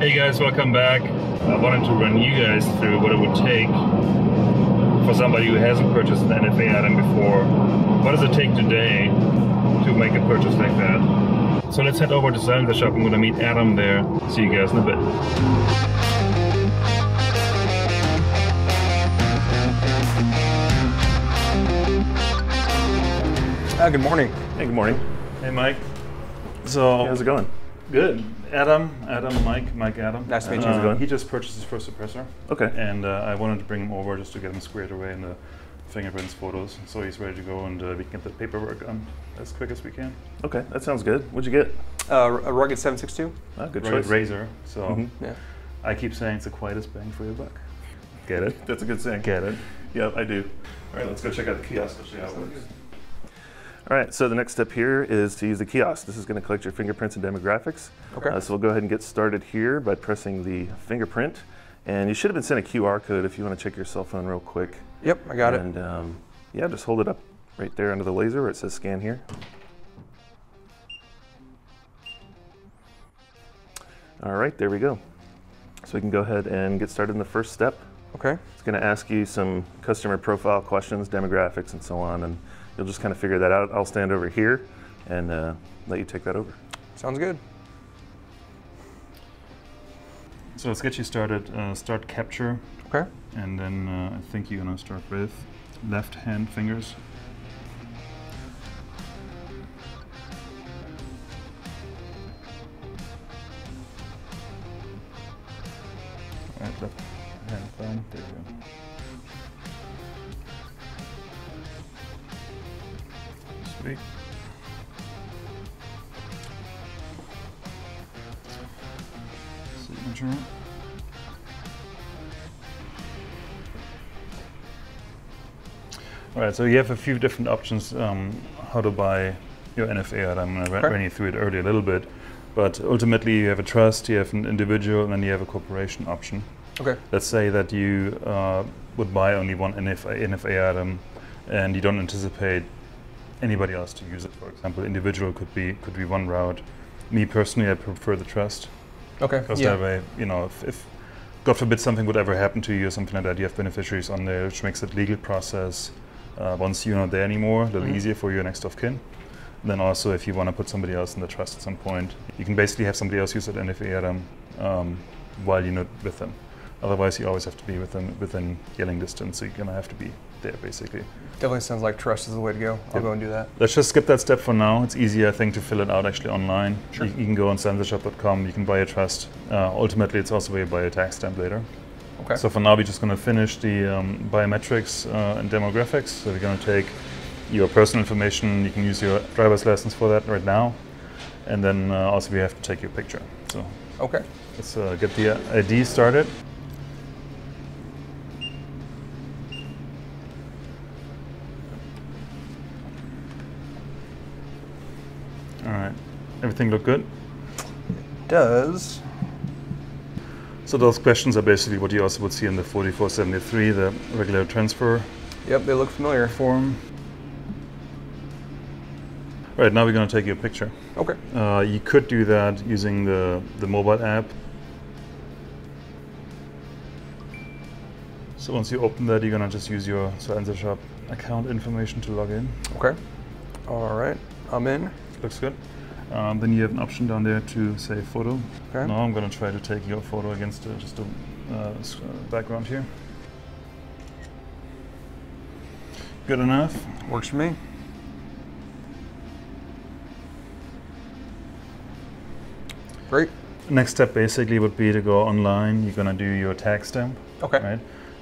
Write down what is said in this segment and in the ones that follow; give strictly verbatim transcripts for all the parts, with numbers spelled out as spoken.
Hey guys, welcome back. I wanted to run you guys through what it would take for somebody who hasn't purchased an N F A item before. What does it take today to make a purchase like that? So let's head over to SilencerShop. I'm gonna meet Adam there. See you guys in a bit. Uh, good morning. Hey, good morning. Hey, Mike. So, how's it going? Good. Adam, Adam, Mike, Mike, Adam. Nice to meet you. How's it going? He just purchased his first suppressor. Okay. And uh, I wanted to bring him over just to get him squared away in the fingerprints, photos, so he's ready to go, and uh, we can get the paperwork on as quick as we can. Okay, that sounds good. What'd you get? Uh, a rugged seven six two. Oh, good choice. Razor. So, mm-hmm. Yeah. I keep saying it's the quietest bang for your buck. Get it? That's a good saying. Get it? Yeah, I do. All right, let's go check out the kiosk. Let's see how it works. All right, so the next step here is to use the kiosk. This is going to collect your fingerprints and demographics. Okay. Uh, so we'll go ahead and get started here by pressing the fingerprint. And you should have been sent a Q R code if you want to check your cell phone real quick. Yep, I got and, it. And um, yeah, just hold it up right there under the laser where it says scan here. All right, there we go. So we can go ahead and get started in the first step. Okay. It's going to ask you some customer profile questions, demographics, and so on. And you'll just kind of figure that out. I'll stand over here and uh, let you take that over. Sounds good. So let's get you started. Uh, start capture. Okay. And then uh, I think you're going to start with left hand fingers. All right, left hand thumb. There you go. Sweet. Signature. All right, so you have a few different options um, how to buy your N F A item. I ran okay. you through it earlier a little bit, but ultimately you have a trust, you have an individual, and then you have a corporation option. Okay. Let's say that you uh, would buy only one N F A item, and you don't anticipate anybody else to use it. For example, individual could be could be one route. Me personally, I prefer the trust. Okay. Because yeah. that way, you know, if, if God forbid something would ever happen to you or something like that, you have beneficiaries on there, which makes it legal process uh, once you're not there anymore, a little mm-hmm. easier for your next of kin. And then also, if you want to put somebody else in the trust at some point, you can basically have somebody else use that N F A item um, while you're not with them. Otherwise, you always have to be within within yelling distance, so you're gonna have to be there, basically. Definitely sounds like trust is the way to go. I'll yep. go and do that. Let's just skip that step for now. It's easier, I think, to fill it out actually online. Sure. You, you can go on silencershop dot com, you can buy a trust. Uh, ultimately, it's also where you buy a tax stamp later. Okay. So for now, we're just gonna finish the um, biometrics uh, and demographics. So we're gonna take your personal information. You can use your driver's license for that right now. And then uh, also we have to take your picture. So okay. let's uh, get the I D started. Alright, everything look good? It does. So those questions are basically what you also would see in the forty-four seventy-three, the regular transfer. Yep, they look familiar. Form. Alright, now we're going to take your picture. Okay. Uh, you could do that using the, the mobile app. So once you open that, you're going to just use your SilencerShop account information to log in. Okay. Alright, I'm in. Looks good. Um, then you have an option down there to say photo. Okay. Now I'm going to try to take your photo against uh, just a uh, background here. Good enough. Works for me. Great. Next step basically would be to go online. You're going to do your tax stamp. Okay. Right?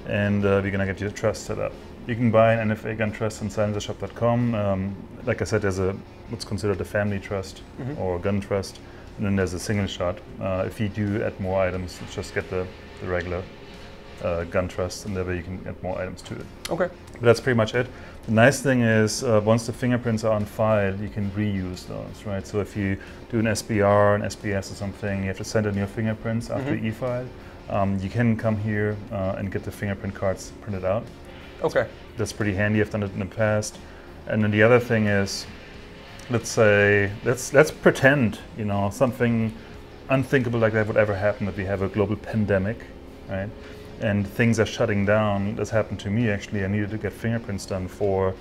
And uh, we're going to get your trust set up. You can buy an N F A gun trust on silencershop dot com. Um, like I said, there's a what's considered a family trust mm-hmm. or a gun trust, and then there's a single shot. Uh, if you do add more items, just get the, the regular uh, gun trust, and that way you can add more items to it. Okay. But that's pretty much it. The nice thing is, uh, once the fingerprints are on file, you can reuse those, right? So if you do an S B R, an S P S or something, you have to send in your fingerprints after mm-hmm. the e-file. Um, you can come here uh, and get the fingerprint cards printed out. Okay. That's pretty handy. I've done it in the past. And then the other thing is, let's say, let's let's pretend, you know, something unthinkable like that would ever happen, that we have a global pandemic, right? And things are shutting down. This happened to me actually. I needed to get fingerprints done for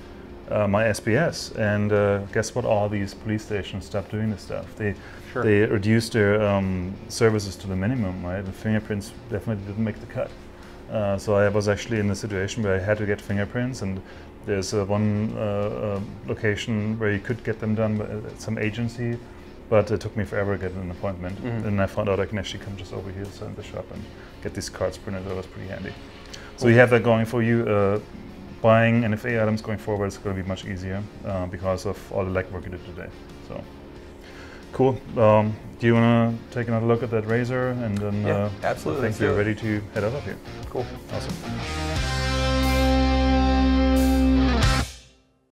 uh, my S B S, and uh, guess what? All these police stations stopped doing this stuff. They sure. they reduced their um, services to the minimum, right? The fingerprints definitely didn't make the cut. Uh, so I was actually in the situation where I had to get fingerprints, and there's uh, one uh, uh, location where you could get them done at some agency, but it took me forever to get an appointment. Mm-hmm. And I found out I can actually come just over here inside the shop and get these cards printed. That was pretty handy. Cool. So you have that going for you. Uh, buying N F A items going forward is going to be much easier uh, because of all the legwork you did today. So. Cool. Um, do you want to take another look at that razor, and then yeah, uh, absolutely. I think we're ready to head out of here. Cool. Awesome.